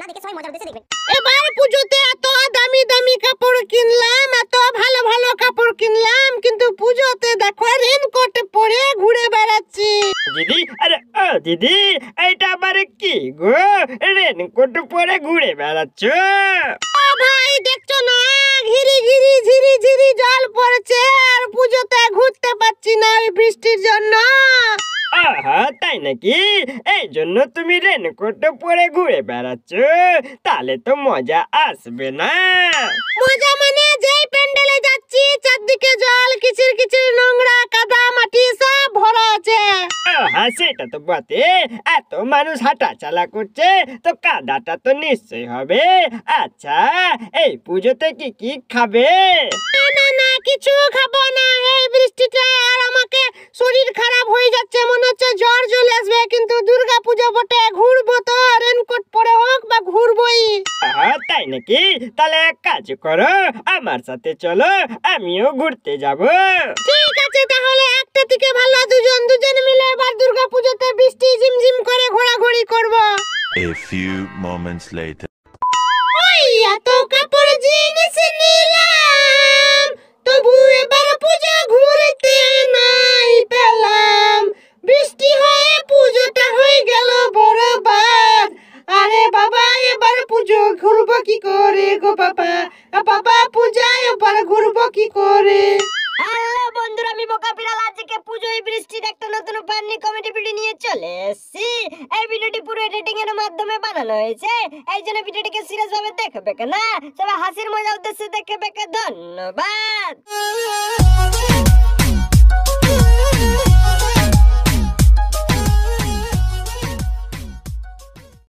না দেখে সবাই মজার উদ্দেশ্যে দেখবেন। এবার পূজোতে এত দামি দামি কাপড় কিনলাম, এত ভালো ভালো কাপড় কিনলাম, কিন্তু পূজোতে দেখো রেনকোট পরে ঘুরে বেড়াচ্ছি। দিদি আরে ও দিদি, এইটা আবার কি গো, রেনকোট পরে ঘুরে বেড়াচ্ছ? ও ভাই দেখছো না ঘিরি ঘিরি ঝিরি ঝিরি জল পড়ছে আর পূজোতে ঘুরতে পাচ্ছি না এই বৃষ্টির জন্য। তাই নাকি? এই জন্য তুমি রেনকোট পরে ঘুরে বেড়াচ্ছ, তাহলে তো মজা আসবে না। মজা মানে যেই প্যান্ডেলে যাচ্ছি চারদিকে জল, কিচির কিচির নোংরা, কাদা মাটি সব ভরা আছে। সেটা তো বটে, এত মানুষ হাঁটা চলা করছে তো কাদাটা তো নিশ্চয়ই হবে। আচ্ছা এই পুজোতে কি কি খাবে? না না কিছু খাবো না, এই বৃষ্টিতে আর আমাকে শরীর খারাপ হয়ে যাচ্ছে, মনে হচ্ছে জ্বর চলে আসবে। কিন্তু দুর্গা পুজো বটে, ঘুরবো তো রেনকোট পরে হোক বা ঘুরবই। তাই নাকি? তাহলে এক কাজ করো, আমার সাথে চলো, আমিও ঘুরতে যাব। ঠিক আছে, তাহলে একটা থেকে ভালো দুজন দুজন মিলে এবার দুর্গা পুজোতে বৃষ্টি ঝিমঝিম করে ঘোরাঘুরি করব। A few moments later. ওই এত কাপড় জিনিস নিলাম, তবু এবার পূজা ঘুরতে নাই পেলাম। বৃষ্টি হয়ে পূজোটা হয়ে গেল বড় বাদ। আরে বাবা এবার পূজো ঘুরবো কি করে গো বাবা, বাবা পূজায় এবার ঘুরবো কি করে? হ্যালো বন্ধুরা, আমি বোকা বিড়াল। আজকে পূজোয় বৃষ্টির একটা নতুন পান্নি কমেডি ভিডিও নিয়ে চলে এসেছি। এই ভিডিওটি পুরো এডিটিং এর মাধ্যমে বানানো হয়েছে, এই জন্য ভিডিওটিকে সিরিয়াস ভাবে দেখবে না, সবাই হাসির মজা উদ্দেশ্যে দেখবে। ধন্যবাদ।